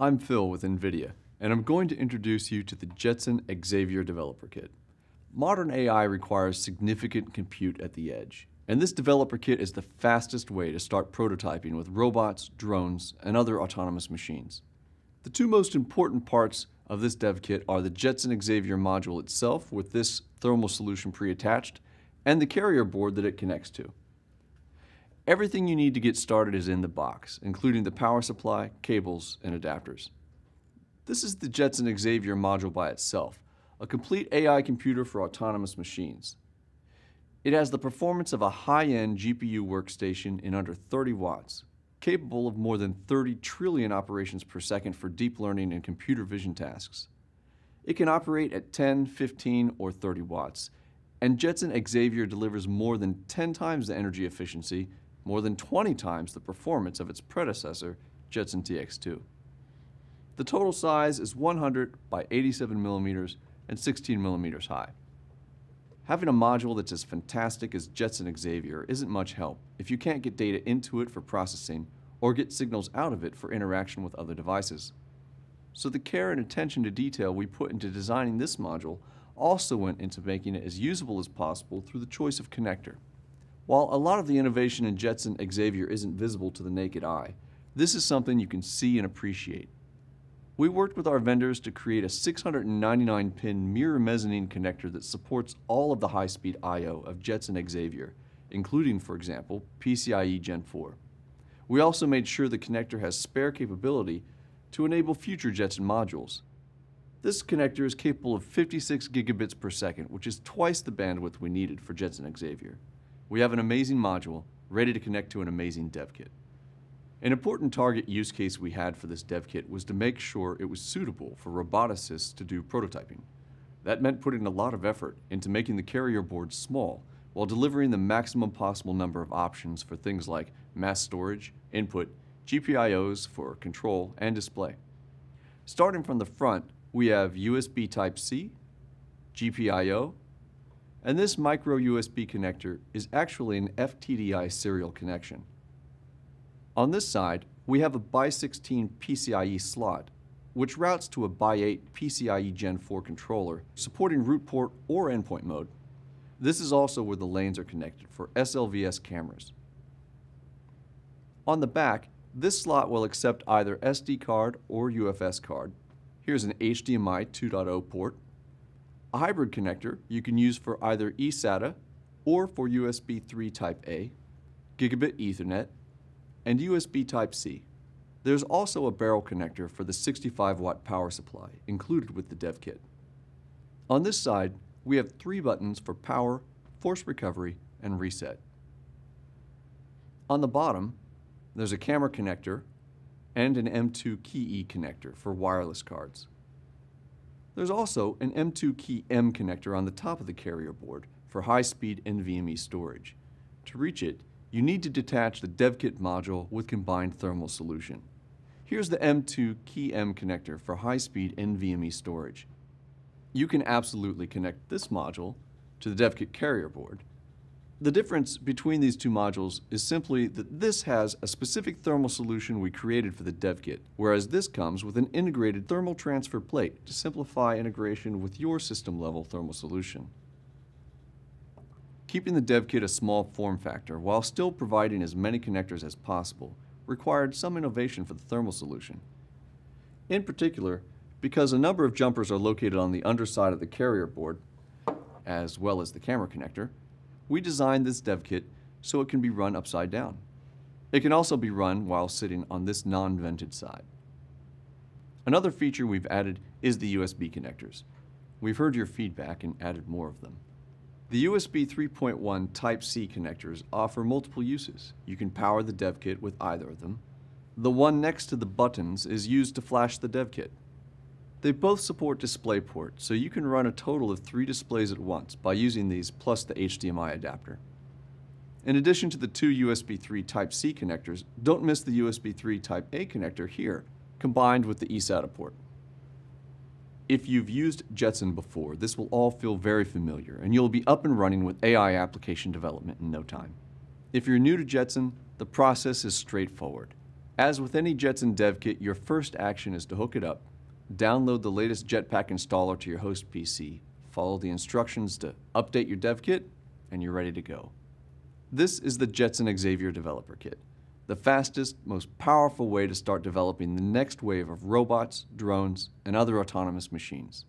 I'm Phil with NVIDIA, and I'm going to introduce you to the Jetson Xavier Developer Kit. Modern AI requires significant compute at the edge, and this developer kit is the fastest way to start prototyping with robots, drones, and other autonomous machines. The two most important parts of this dev kit are the Jetson Xavier module itself, with this thermal solution pre-attached, and the carrier board that it connects to. Everything you need to get started is in the box, including the power supply, cables, and adapters. This is the Jetson Xavier module by itself, a complete AI computer for autonomous machines. It has the performance of a high-end GPU workstation in under 30 watts, capable of more than 30 trillion operations per second for deep learning and computer vision tasks. It can operate at 10, 15, or 30 watts, and Jetson Xavier delivers more than 10 times the energy efficiency, more than 20 times the performance of its predecessor, Jetson TX2. The total size is 100 by 87 millimeters and 16 millimeters high. Having a module that's as fantastic as Jetson Xavier isn't much help if you can't get data into it for processing or get signals out of it for interaction with other devices. So the care and attention to detail we put into designing this module also went into making it as usable as possible through the choice of connector. While a lot of the innovation in Jetson Xavier isn't visible to the naked eye, this is something you can see and appreciate. We worked with our vendors to create a 699-pin mirror mezzanine connector that supports all of the high-speed I/O of Jetson Xavier, including, for example, PCIe Gen 4. We also made sure the connector has spare capability to enable future Jetson modules. This connector is capable of 56 gigabits per second, which is twice the bandwidth we needed for Jetson Xavier. We have an amazing module ready to connect to an amazing dev kit. An important target use case we had for this dev kit was to make sure it was suitable for roboticists to do prototyping. That meant putting a lot of effort into making the carrier board small while delivering the maximum possible number of options for things like mass storage, input, GPIOs for control, and display. Starting from the front, we have USB Type-C, GPIO, and this micro USB connector is actually an FTDI serial connection. On this side, we have a x16 PCIe slot, which routes to a x8 PCIe Gen 4 controller supporting root port or endpoint mode. This is also where the lanes are connected for SLVS cameras. On the back, this slot will accept either SD card or UFS card. Here's an HDMI 2.0 port. A hybrid connector you can use for either eSATA or for USB 3 Type-A, Gigabit Ethernet, and USB Type-C. There's also a barrel connector for the 65-watt power supply included with the dev kit. On this side, we have three buttons for power, force recovery, and reset. On the bottom, there's a camera connector and an M2 key E connector for wireless cards. There's also an M2 key M connector on the top of the carrier board for high-speed NVMe storage. To reach it, you need to detach the DevKit module with combined thermal solution. Here's the M2 key M connector for high-speed NVMe storage. You can absolutely connect this module to the DevKit carrier board. The difference between these two modules is simply that this has a specific thermal solution we created for the DevKit, whereas this comes with an integrated thermal transfer plate to simplify integration with your system-level thermal solution. Keeping the DevKit a small form factor while still providing as many connectors as possible required some innovation for the thermal solution. In particular, because a number of jumpers are located on the underside of the carrier board, as well as the camera connector, we designed this dev kit so it can be run upside down. It can also be run while sitting on this non-vented side. Another feature we've added is the USB connectors. We've heard your feedback and added more of them. The USB 3.1 Type-C connectors offer multiple uses. You can power the dev kit with either of them. The one next to the buttons is used to flash the dev kit. They both support DisplayPort, so you can run a total of 3 displays at once by using these plus the HDMI adapter. In addition to the two USB 3 Type-C connectors, don't miss the USB 3 Type-A connector here, combined with the eSATA port. If you've used Jetson before, this will all feel very familiar, and you'll be up and running with AI application development in no time. If you're new to Jetson, the process is straightforward. As with any Jetson dev kit, your first action is to hook it up, download the latest Jetpack installer to your host PC, follow the instructions to update your dev kit, and you're ready to go. This is the Jetson Xavier Developer Kit, the fastest, most powerful way to start developing the next wave of robots, drones, and other autonomous machines.